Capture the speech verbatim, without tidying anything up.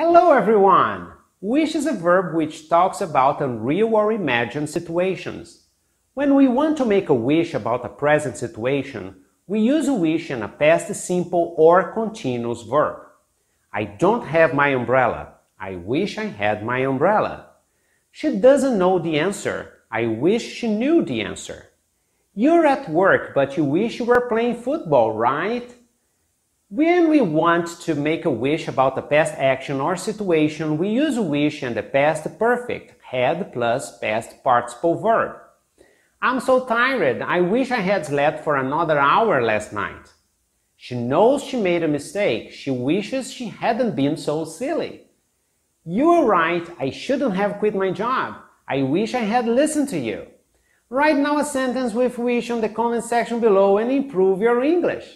Hello everyone! Wish is a verb which talks about unreal or imagined situations. When we want to make a wish about a present situation, we use wish in a past simple or continuous verb. I don't have my umbrella. I wish I had my umbrella. She doesn't know the answer. I wish she knew the answer. You're at work, but you wish you were playing football, right? When we want to make a wish about a past action or situation, we use wish and the past perfect, had plus past participle verb. I'm so tired, I wish I had slept for another hour last night. She knows she made a mistake, she wishes she hadn't been so silly. You are right, I shouldn't have quit my job. I wish I had listened to you. Write now a sentence with wish on the comment section below and improve your English.